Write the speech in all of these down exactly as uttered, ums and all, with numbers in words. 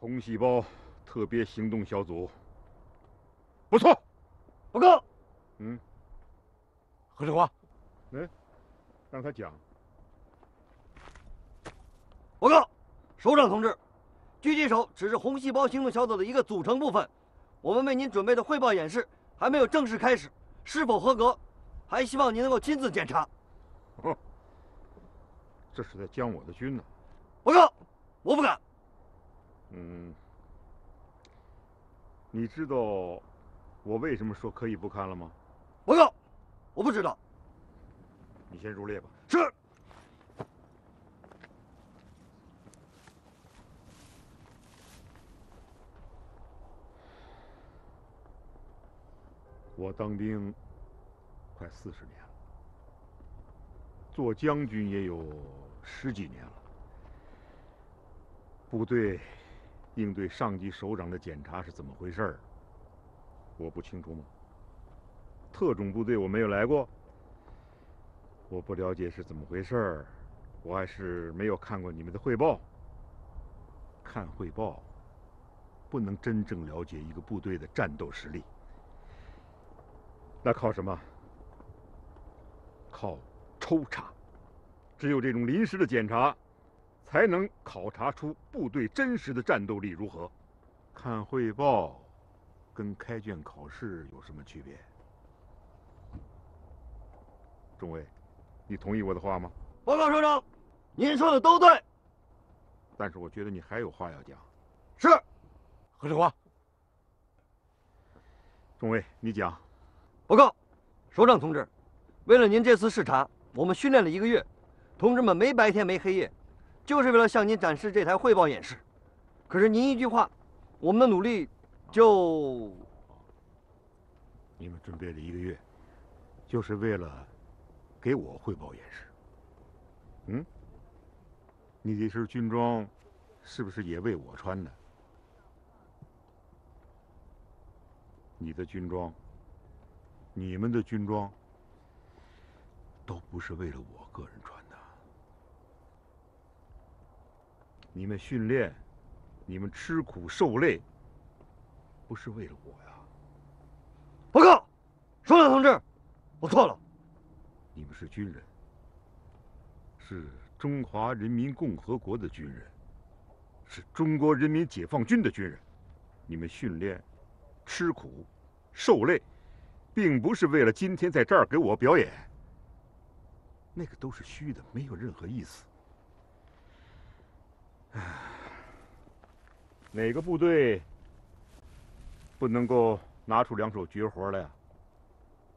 红细胞特别行动小组，不错。报告。嗯。何振华，嗯，让他讲。报告，首长同志，狙击手只是红细胞行动小组的一个组成部分。我们为您准备的汇报演示还没有正式开始，是否合格，还希望您能够亲自检查。哦，这是在将我的军呢。报告，我不敢。 嗯，你知道我为什么说可以不看了吗？报告，我不知道。你先入列吧。是。我当兵快四十年了，做将军也有十几年了，部队。 应对上级首长的检查是怎么回事儿？我不清楚吗？特种部队我没有来过，我不了解是怎么回事儿，我还是没有看过你们的汇报。看汇报，不能真正了解一个部队的战斗实力。那靠什么？靠抽查。只有这种临时的检查。 才能考察出部队真实的战斗力如何。看汇报，跟开卷考试有什么区别？中尉，你同意我的话吗？报告首长，您说的都对。但是我觉得你还有话要讲。是，何振华。中尉，你讲。报告，首长同志，为了您这次视察，我们训练了一个月，同志们没白天没黑夜。 就是为了向您展示这台汇报演示，可是您一句话，我们的努力就……你们准备了一个月，就是为了给我汇报演示。嗯？你这身军装是不是也为我穿的？你的军装，你们的军装，都不是为了我个人穿的。 你们训练，你们吃苦受累，不是为了我呀！报告，首长同志，我错了。你们是军人，是中华人民共和国的军人，是中国人民解放军的军人。你们训练、吃苦、受累，并不是为了今天在这儿给我表演。那个都是虚的，没有任何意思。 哪个部队不能够拿出两手绝活来啊？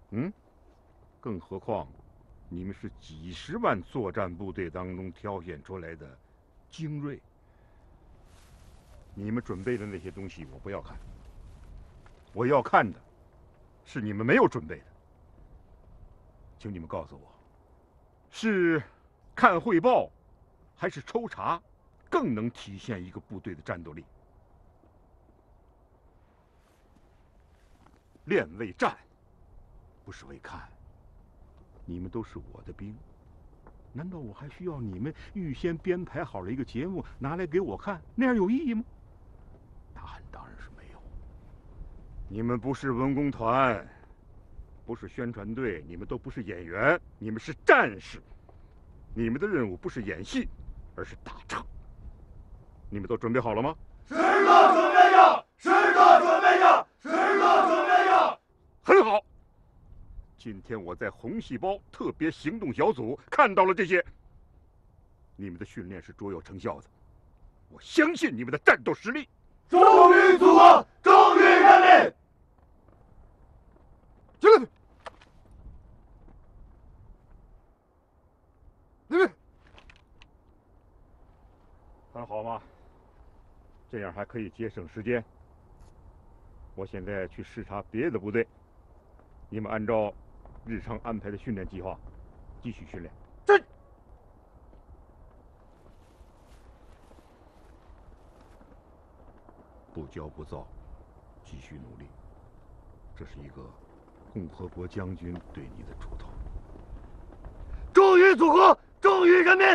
嗯，更何况你们是几十万作战部队当中挑选出来的精锐。你们准备的那些东西我不要看，我要看的是你们没有准备的。请你们告诉我，是看汇报还是抽查？ 更能体现一个部队的战斗力。练为战，不是为看。你们都是我的兵，难道我还需要你们预先编排好了一个节目拿来给我看，那样有意义吗？答案当然是没有。你们不是文工团，不是宣传队，你们都不是演员，你们是战士。你们的任务不是演戏，而是打仗。你们都准备好了吗？十个准备着，十个准备着，十个准备着。很好。 今天我在红细胞特别行动小组看到了这些。你们的训练是卓有成效的，我相信你们的战斗实力。忠于祖国，忠于人民。进来，你们还好吗？这样还可以节省时间。我现在去视察别的部队，你们按照 日常安排的训练计划，继续训练。是。不骄不躁，继续努力。这是一个共和国将军对你的出头。忠于祖国，忠于人民。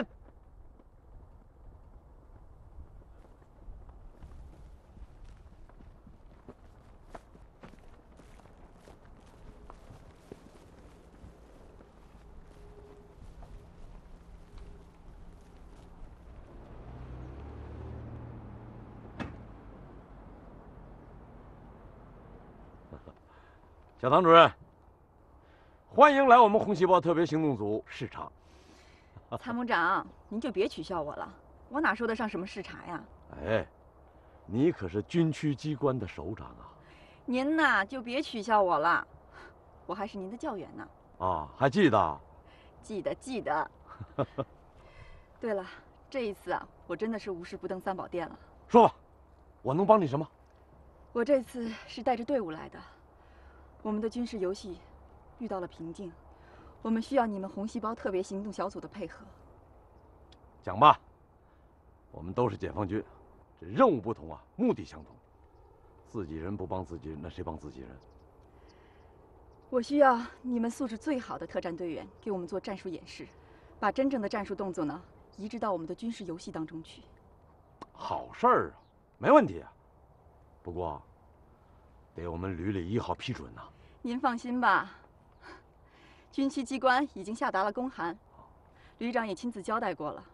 小唐主任，欢迎来我们红细胞特别行动组视察。参谋长，您就别取笑我了，我哪说得上什么视察呀？哎，你可是军区机关的首长啊！您呐，就别取笑我了，我还是您的教员呢。啊，还记得？记得，记得。对了，这一次啊，我真的是无事不登三宝殿了。说吧，我能帮你什么？我这次是带着队伍来的。 我们的军事游戏遇到了瓶颈，我们需要你们红细胞特别行动小组的配合。讲吧，我们都是解放军，这任务不同啊，目的相同。自己人不帮自己人，那谁帮自己人？我需要你们素质最好的特战队员给我们做战术演示，把真正的战术动作呢移植到我们的军事游戏当中去。好事儿啊，没问题啊。不过 给我们旅里一号批准呐、啊！您放心吧，军区机关已经下达了公函，旅长也亲自交代过了，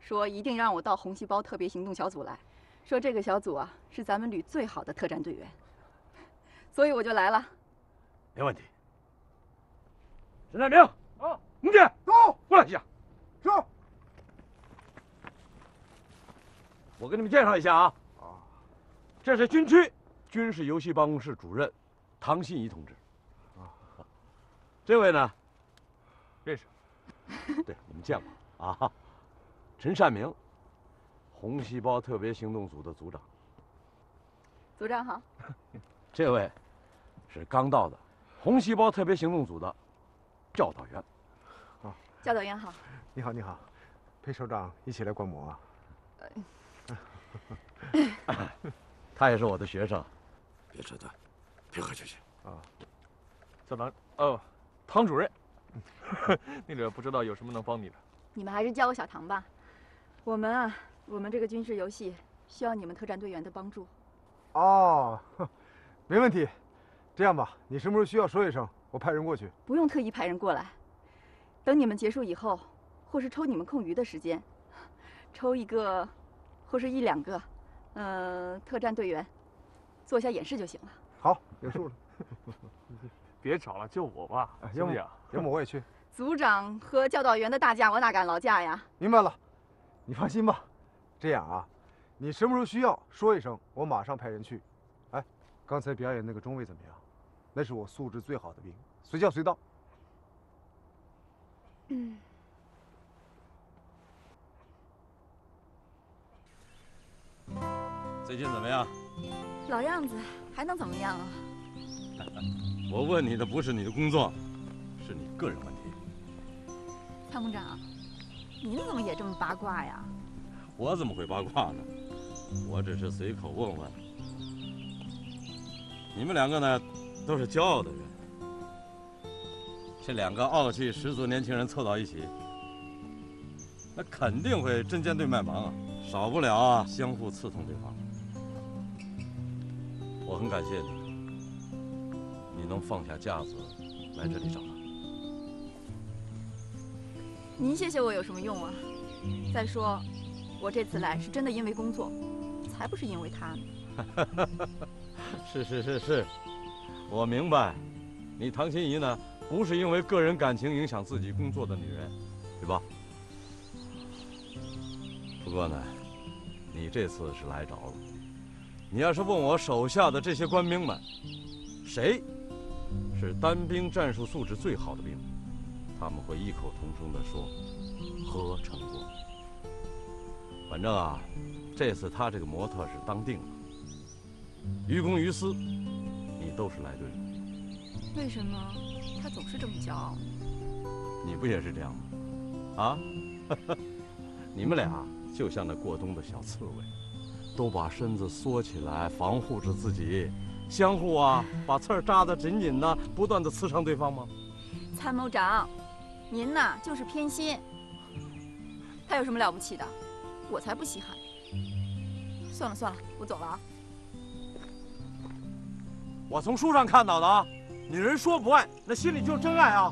说一定让我到红细胞特别行动小组来，说这个小组啊是咱们旅最好的特战队员，所以我就来了。没问题。沈占明，啊，红姐，走，过来一下。是。我给你们介绍一下啊，啊，这是军区 军事游戏办公室主任唐信仪同志，啊，这位呢，认识，对，我们见过啊。陈善明，红细胞特别行动组的组长。组长好。这位是刚到的红细胞特别行动组的教导员。啊，教导员好。你好，你好，陪首长一起来观摩啊。他也是我的学生。 别扯淡，配合就行啊。小唐，哦，唐主任，那个不知道有什么能帮你的。你们还是叫我小唐吧。我们啊，我们这个军事游戏需要你们特战队员的帮助。哦，没问题。这样吧，你什么时候需要说一声，我派人过去。不用特意派人过来，等你们结束以后，或是抽你们空余的时间，抽一个，或是一两个，呃，特战队员 做一下演示就行了。好，有数了。别吵了，就我吧，行不行？要么我也去。组长和教导员的大架，我哪敢劳驾呀？明白了，你放心吧。这样啊，你什么时候需要说一声，我马上派人去。哎，刚才表演那个中尉怎么样？那是我素质最好的兵，随叫随到。嗯。 最近怎么样？老样子，还能怎么样啊？我问你的不是你的工作，是你个人问题。参谋长，您怎么也这么八卦呀？我怎么会八卦呢？我只是随口问问。你们两个呢，都是骄傲的人。这两个傲气十足年轻人凑到一起，那肯定会针尖对麦芒啊，少不了啊相互刺痛对方。我很感谢你，你能放下架子来这里找他。您谢谢我有什么用啊？再说，我这次来是真的因为工作，才不是因为他呢。是是是是，我明白，你唐心怡呢，不是因为个人感情影响自己工作的女人，对吧？ 不过呢，你这次是来着了。你要是问我手下的这些官兵们，谁是单兵战术素质最好的兵，他们会异口同声地说：何成国。反正啊，这次他这个模特是当定了。于公于私，你都是来对了。为什么他总是这么骄傲呢？你不也是这样吗？啊？你们俩。 就像那过冬的小刺猬，都把身子缩起来防护着自己，相互啊把刺儿扎得紧紧的，不断的刺伤对方吗？参谋长，您呐就是偏心。他有什么了不起的？我才不稀罕。算了算了，我走了啊。我从书上看到的啊，女人说不爱，那心里就是真爱啊。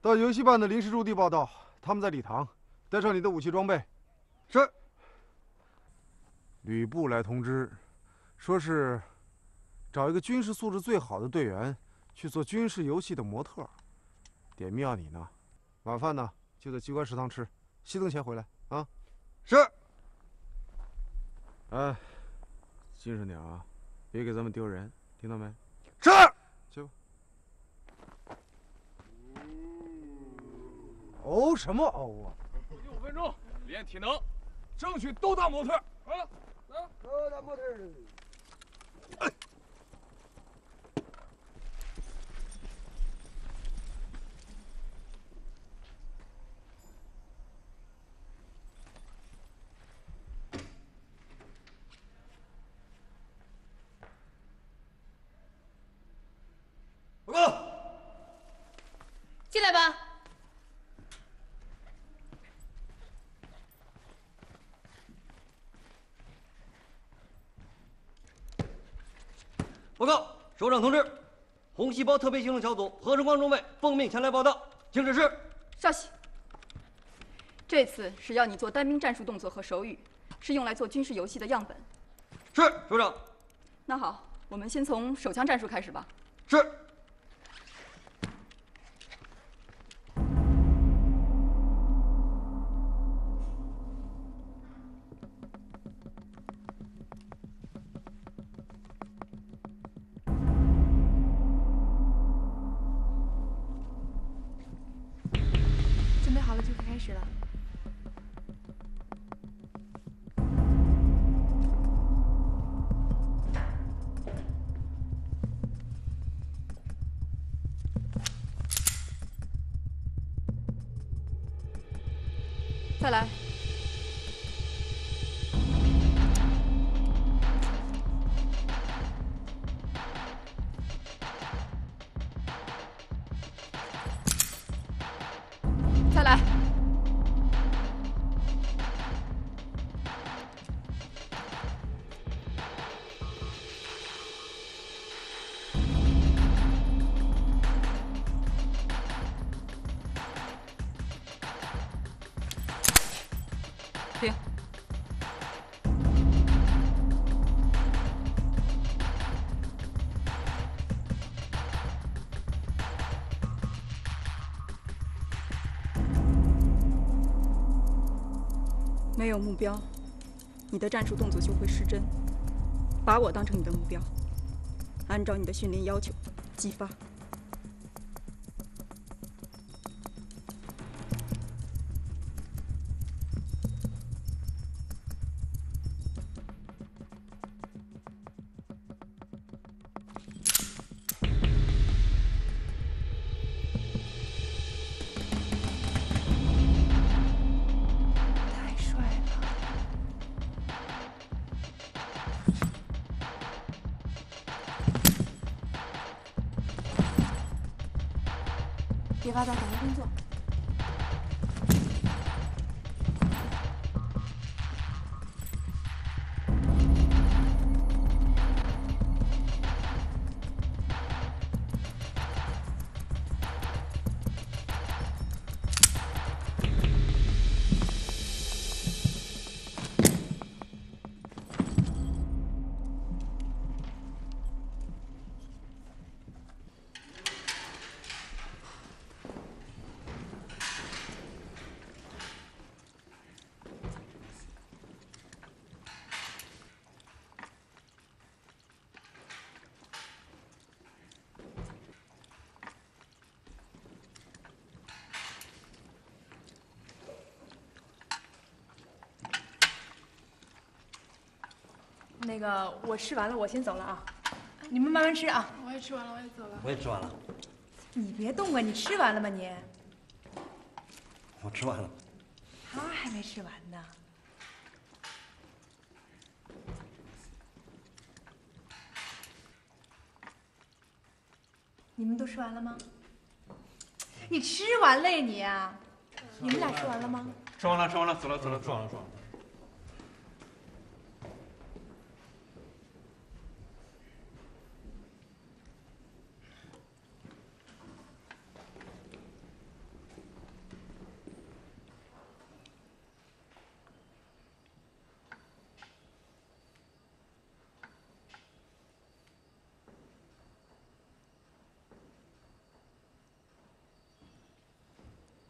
到游戏办的临时驻地报道，他们在礼堂。带上你的武器装备。是。旅部来通知，说是找一个军事素质最好的队员去做军事游戏的模特。点名要你呢。晚饭呢就在机关食堂吃，熄灯前回来啊。是。哎，精神点啊，别给咱们丢人，听到没？是。 哦，什么哦啊！不就五分钟，练体能，争取都当模特。啊，啊，都当模特。哎、报告，进来吧。 报告，首长同志，红细胞特别行动小组何成光中尉奉命前来报道，请指示。稍息。这次是要你做单兵战术动作和手语，是用来做军事游戏的样本。是，首长。那好，我们先从手枪战术开始吧。是。再来。没有目标，你的战术动作就会失真。把我当成你的目标，按照你的训练要求激发。 别发呆，赶快工作。那个，我吃完了，我先走了啊，你们慢慢吃啊。我也吃完了，我也走了。我也吃完了。你别动啊！你吃完了吗你？我吃完了。他还没吃完呢。你们都吃完了吗？你吃完了呀你啊？你们俩吃完了吗？吃完了，吃完了，走了，走了，走了，走了。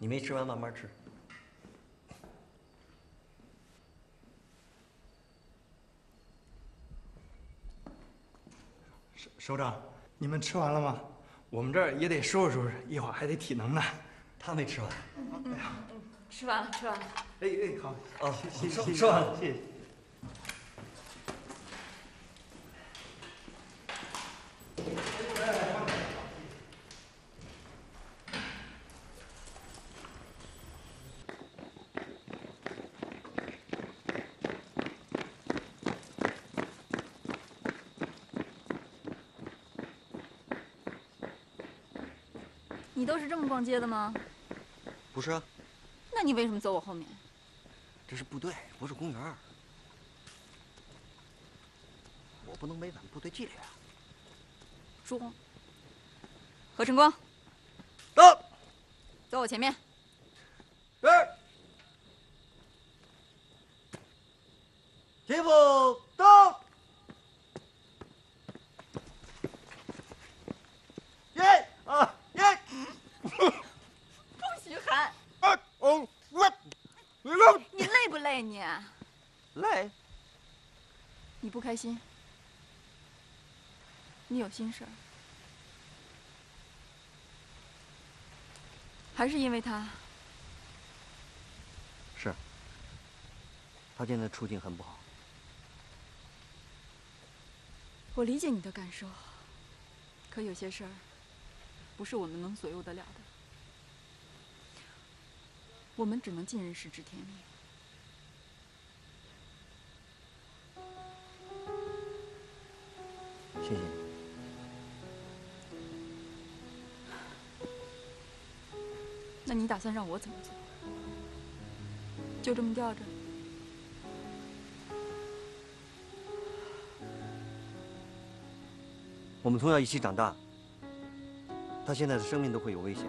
你没吃完，慢慢吃。首首长，你们吃完了吗？我们这儿也得收拾收拾，一会儿还得体能呢。他没吃完。哎呀，吃完了，吃完了。哎哎，好，哦，谢谢，吃完了，谢谢。 你都是这么逛街的吗？不是啊。那你为什么走我后面？这是部队，不是公园。我不能违反部队纪律啊。朱，何晨光，到，走我前面。是。前锋到。 你累不累你？累。你不开心？你有心事儿？还是因为他？是。他现在处境很不好。我理解你的感受，可有些事儿不是我们能左右得了的。 我们只能尽人事，知天命。谢谢你。那你打算让我怎么做？就这么吊着？我们从小一起长大，他现在的生命都会有危险。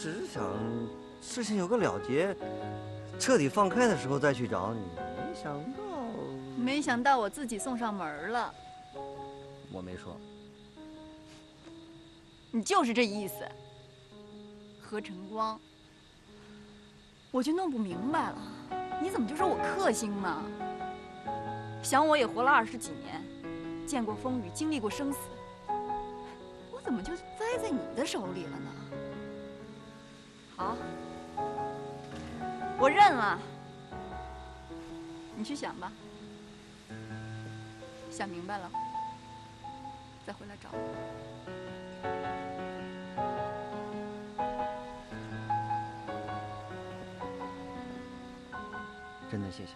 只是想事情有个了结，彻底放开的时候再去找你。没想到，没想到我自己送上门了。我没说，你就是这意思。何晨光，我就弄不明白了，你怎么就说我克星呢？想我也活了二十几年，见过风雨，经历过生死，我怎么就栽在你的手里了呢？好，我认了，你去想吧，想明白了再回来找我。 真的谢谢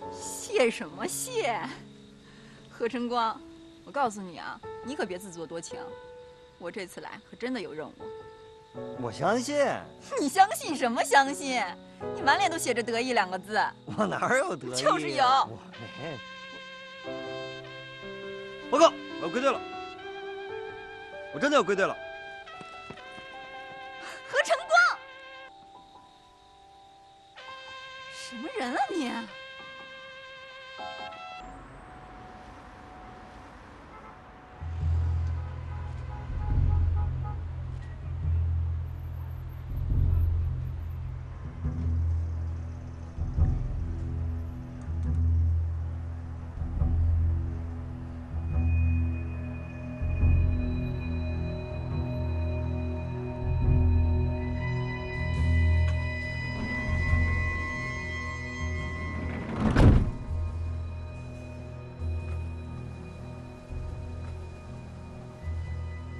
你。谢什么谢？何晨光，我告诉你啊，你可别自作多情。我这次来可真的有任务。我相信。你相信什么相信？你满脸都写着得意两个字。我哪有得意？就是有。我没。报告，我归队了。我真的要归队了。 何晨光，什么人啊你！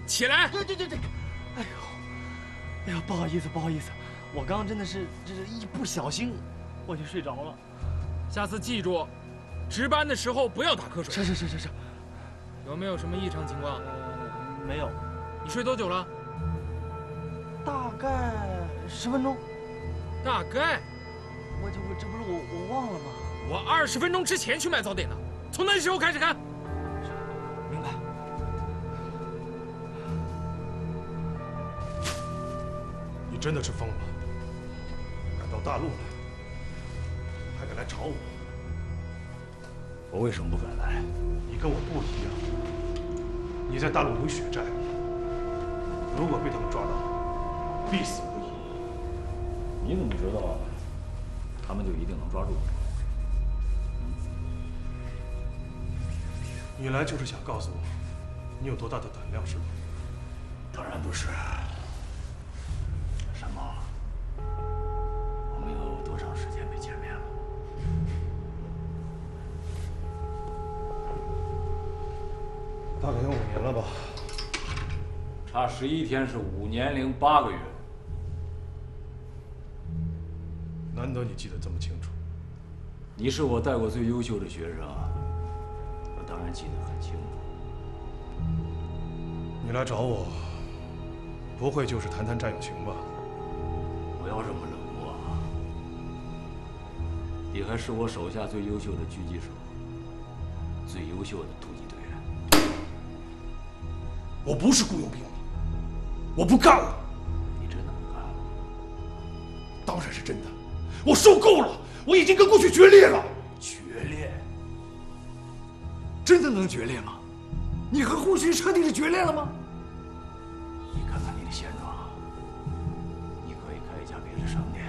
起来！对对对对，哎呦，哎呀，不好意思，不好意思，我刚刚真的是，这是一不小心，我就睡着了。下次记住，值班的时候不要打瞌睡。是是是是是。有没有什么异常情况？没有。你睡多久了？大概十分钟。大概？我就我这不是我我忘了吗？我二十分钟之前去买早点的，从那时候开始看。 真的是疯了！敢到大陆来，还敢来找我？我为什么不敢来？你跟我不一样。你在大陆有血债，如果被他们抓到，必死无疑。你怎么知道他们就一定能抓住我？你来就是想告诉我，你有多大的胆量是吗？当然不是。 大概有五年了吧，差十一天是五年零八个月。难得你记得这么清楚。你是我带过最优秀的学生，我当然记得很清楚。你来找我，不会就是谈谈战友情吧？不要这么冷漠啊！你还是我手下最优秀的狙击手，最优秀的突击队。 我不是雇佣兵，我不干了。你真的不干了？当然是真的，我受够了，我已经跟过去决裂了。决裂？真的能决裂吗？你和胡群彻底的决裂了吗？你看看你的现状，你可以开一家别的商店。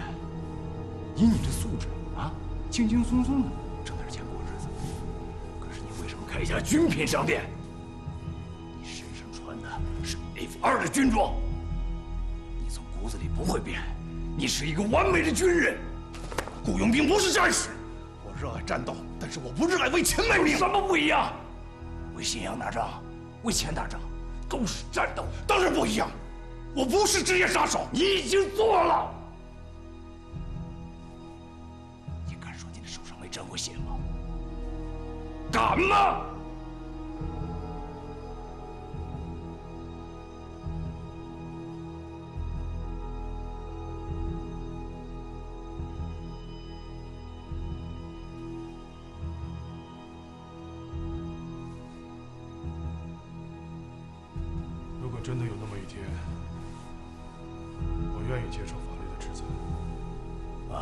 以你这素质啊，轻轻松松的挣点钱过日子。可是你为什么开一家军品商店？ 是 F 二 的军装，你从骨子里不会变，你是一个完美的军人。雇佣兵不是战士，我热爱战斗，但是我不热爱为钱卖命。有什么不一样？为信仰打仗，为钱打仗，都是战斗，当然不一样。我不是职业杀手，你已经做了。你敢说你的手上没沾过血吗？敢吗？ 真的有那么一天，我愿意接受法律的制裁。啊！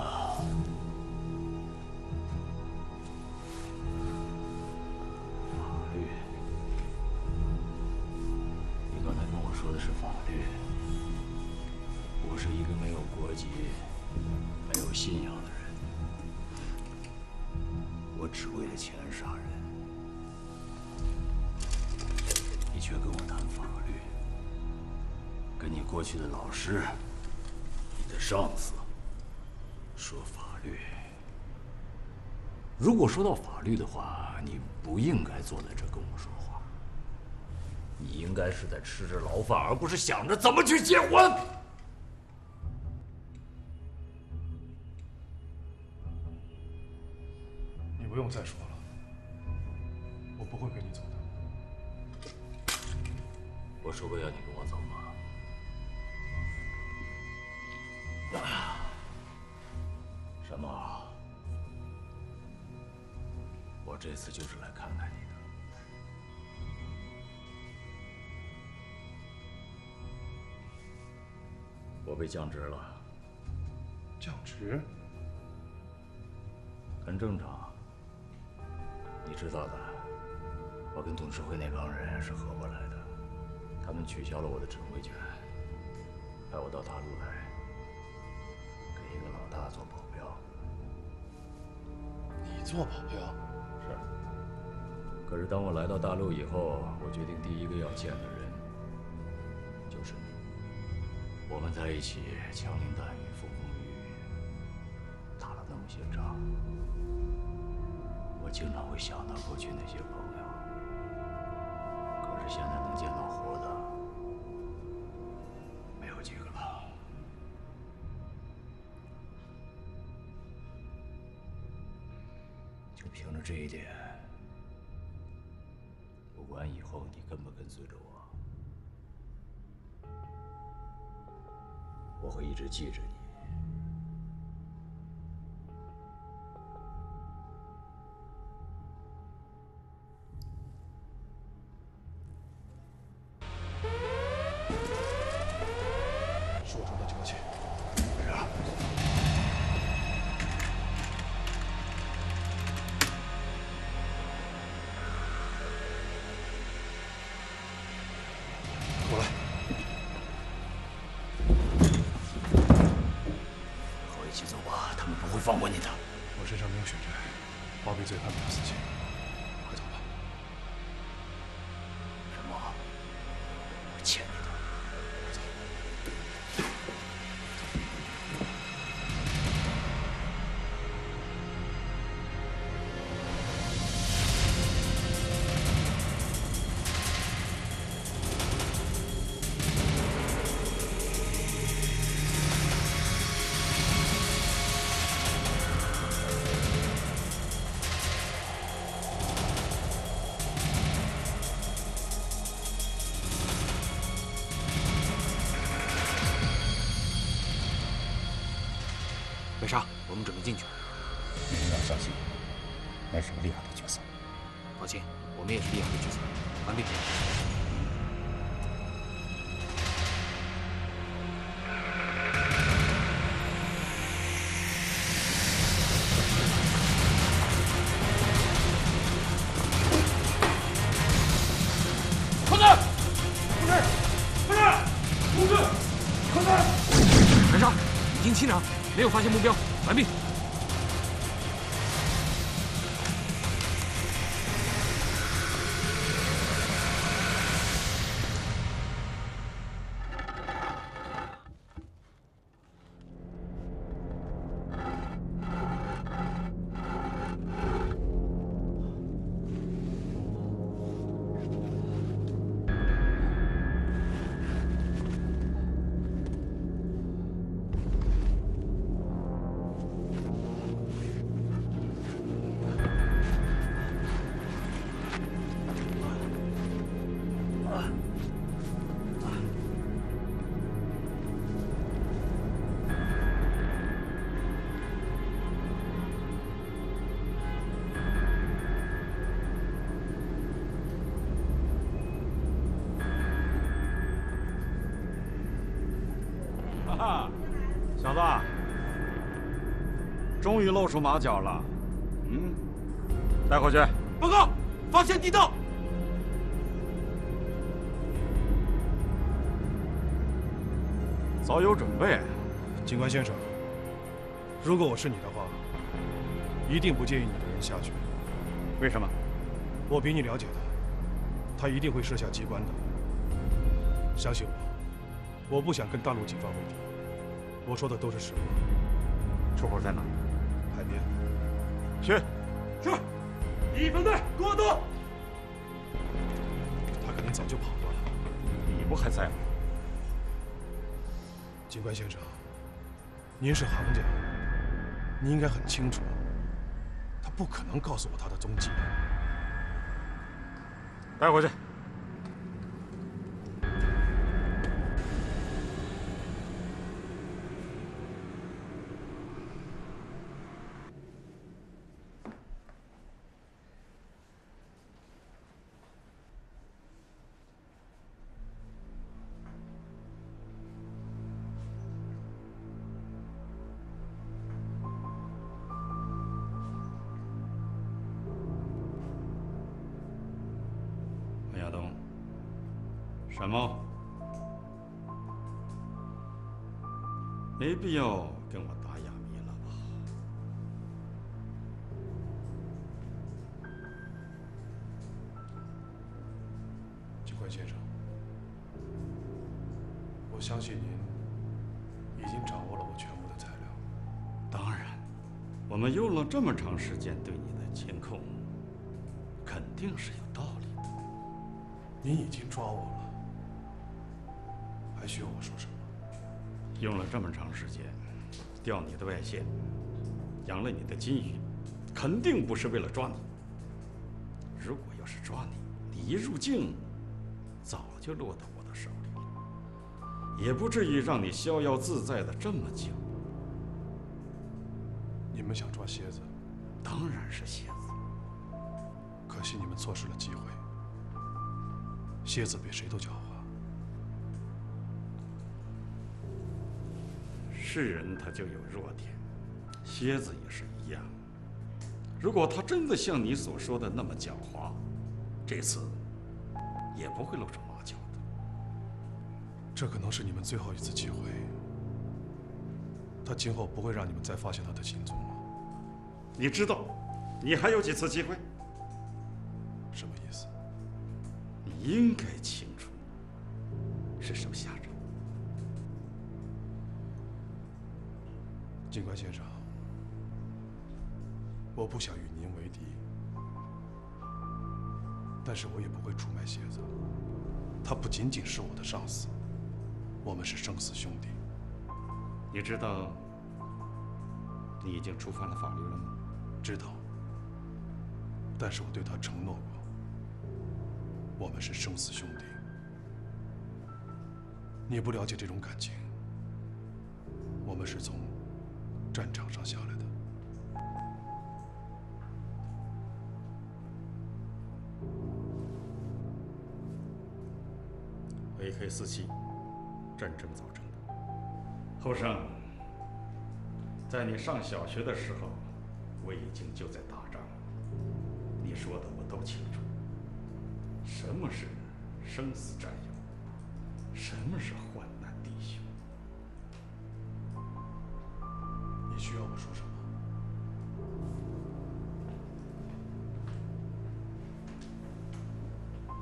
法律？你刚才是法律。我是一个没有国籍、没有信仰的人，我只为了钱杀人。你却跟我谈法律，跟你过去的老师、你的上司说法律。如果说到法律的话，你不应该坐在这跟我说话。 你应该是在吃着牢饭，而不是想着怎么去结婚。你不用再说了，我不会跟你走的。我说过要你跟我走吗？啊，沈茂，我这次就是来看看你的。 我被降职了。降职？很正常。你知道的，我跟董事会那帮人是合不来的，他们取消了我的指挥权，派我到大陆来，给一个老大做保镖。你做保镖？是。可是当我来到大陆以后，我决定第一个要见的人就是你。 我们在一起枪林弹雨、风风雨雨，打了那么些仗，我经常会想到过去那些朋友。可是现在能见到活的，没有几个了。就凭着这一点，不管以后你跟不跟随着我。 我会一直记着你。是我中的酒气，没事啊。过来。 放过你的！我身上没有血债，包庇罪判不了死刑，快走吧。沈茂，我欠你的，快走。没啥，我们准备进去。你们要小心，那是个厉害的角色。放心，我们也是厉害的角色。完毕。 没有发现目标，完毕。小子，终于露出马脚了。嗯，带回去。报告，发现地道。早有准备。警官先生，如果我是你的话，一定不建议你的人下去。为什么？我比你了解他，他一定会设下机关的。相信我，我不想跟大陆警方为敌。我说的都是实话。出口在哪？海边。去。是。一分队，给我动！他可能早就跑了。你不还在吗？ 警官先生，您是行家，您应该很清楚，他不可能告诉我他的踪迹。带回去。没必要跟我打哑谜了吧，警官先生。我相信您已经掌握了我全部的材料。当然，我们用了这么长时间对你的监控，肯定是有道理的。您已经抓我了，还需要我说什么？ 用了这么长时间，钓你的外线，养了你的金鱼，肯定不是为了抓你。如果要是抓你，你一入境，早就落到我的手里了，也不至于让你逍遥自在的这么久。你们想抓蝎子？当然是蝎子。可惜你们错失了机会。蝎子比谁都狡猾。 是人他就有弱点，蝎子也是一样。如果他真的像你所说的那么狡猾，这次也不会露出马脚的。这可能是你们最后一次机会。他今后不会让你们再发现他的行踪了。你知道，你还有几次机会？什么意思？你应该清楚，是手下人。 警官先生，我不想与您为敌，但是我也不会出卖蝎子。他不仅仅是我的上司，我们是生死兄弟。你知道你已经触犯了法律了吗？知道，但是我对他承诺过，我们是生死兄弟。你不了解这种感情，我们是从 战场上下来的，为黑四气，战争造成的。后生，在你上小学的时候，我已经就在打仗了。你说的我都清楚。什么是生死战友？什么是患难弟兄？ 需要我说什么？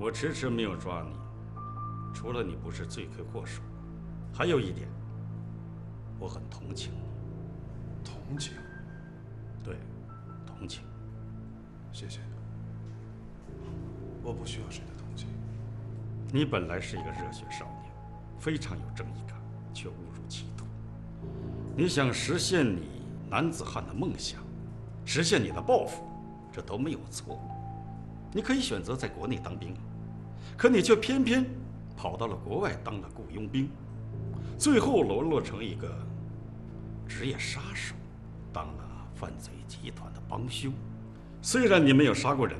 我迟迟没有抓你，除了你不是罪魁祸首，还有一点，我很同情你。同情？对，同情。谢谢。我不需要谁的同情。你本来是一个热血少年，非常有正义感，却误入歧途。 你想实现你男子汉的梦想，实现你的抱负，这都没有错。你可以选择在国内当兵，可你却偏偏跑到了国外当了雇佣兵，最后沦落成一个职业杀手，当了犯罪集团的帮凶。虽然你没有杀过人，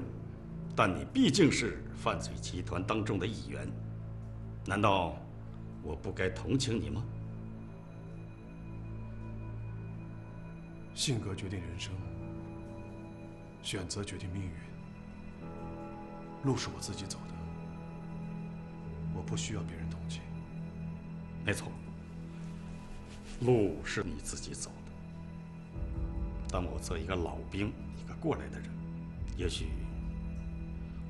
但你毕竟是犯罪集团当中的一员。难道我不该同情你吗？ 性格决定人生，选择决定命运。路是我自己走的，我不需要别人同情。没错，路是你自己走的。但我作为一个老兵，一个过来的人，也许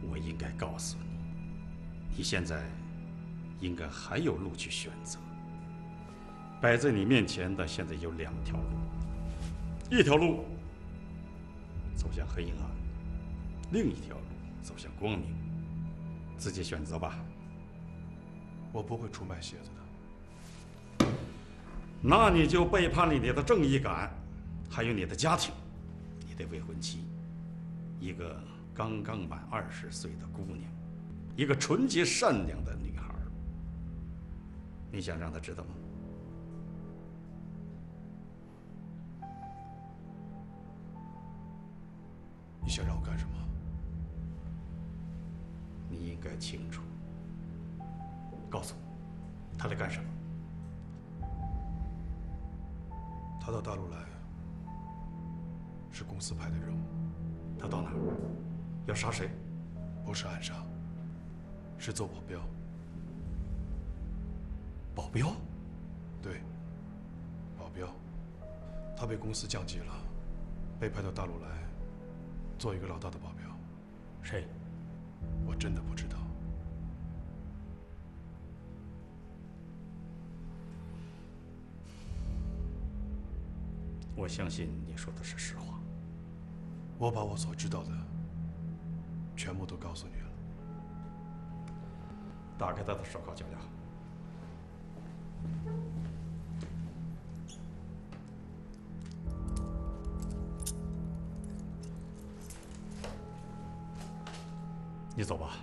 我应该告诉你，你现在应该还有路去选择。摆在你面前的现在有两条路，一条路走向黑暗，另一条路走向光明，自己选择吧。我不会出卖鞋子的。那你就背叛了你的正义感，还有你的家庭，你的未婚妻，一个刚刚满二十岁的姑娘，一个纯洁善良的女孩。你想让她知道吗？ 你想让我干什么？你应该清楚。告诉我，他来干什么？他到大陆来是公司派的任务。他到哪儿？要杀谁？不是暗杀，是做保镖。保镖？对，保镖。他被公司降级了，被派到大陆来。 做一个老大的保镖，谁？我真的不知道。我相信你说的是实话。我把我所知道的全部都告诉你了。打开他的手铐脚镣。 你走吧。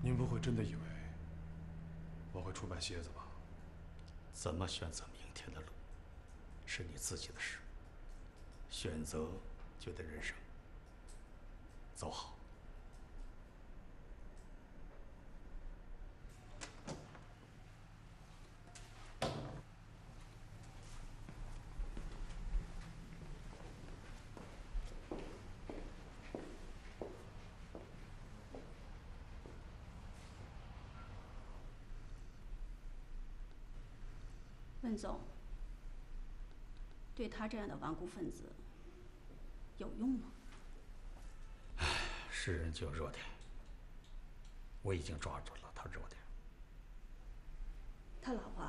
您不会真的以为我会出卖蝎子吧？怎么选择明天的路，是你自己的事。选择就得人生。走好。 孟总，对他这样的顽固分子有用吗？唉，是人就有弱点，我已经抓住了他弱点。他老婆？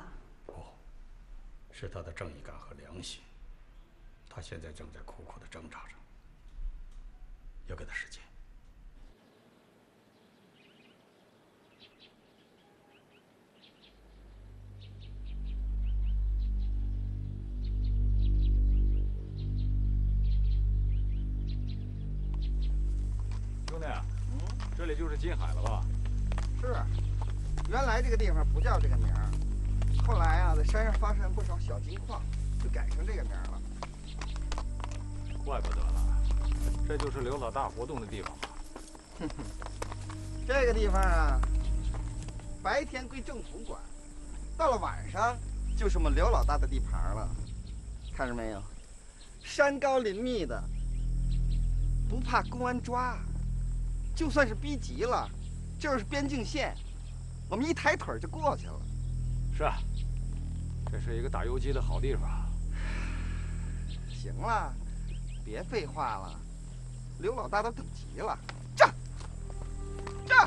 不，是他的正义感和良心。他现在正在苦苦的挣扎着，要给他时间。 这里就是金海了吧？是，原来这个地方不叫这个名儿，后来啊，在山上发现不少小金矿，就改成这个名儿了。怪不得呢，这就是刘老大活动的地方吧？哼哼，这个地方啊，白天归政府管，到了晚上就是我们刘老大的地盘了。看着没有，山高林密的，不怕公安抓。 就算是逼急了，就是边境线，我们一抬腿就过去了。是啊，这是一个打游击的好地方。行了，别废话了，刘老大都等急了，站，站，站。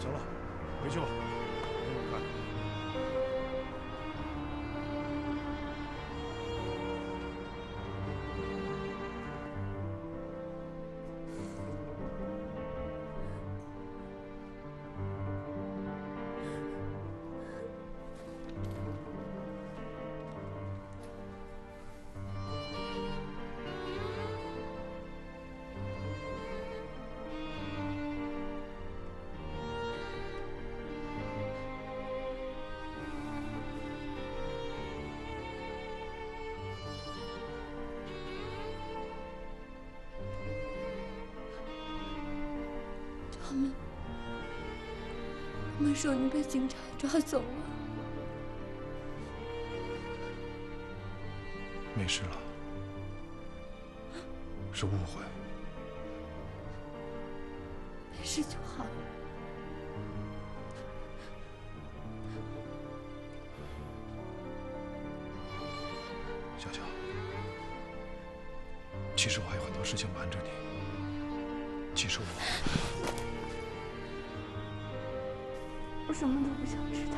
行了，回去吧。给我看看。门淑女被警察抓走了。没事了，是误会。没事就好了。小小，其实我还有很多事情瞒着你。其实我。 我什么都不想知道，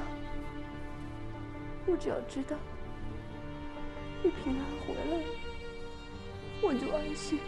我只要知道你平安回来了，我就安心。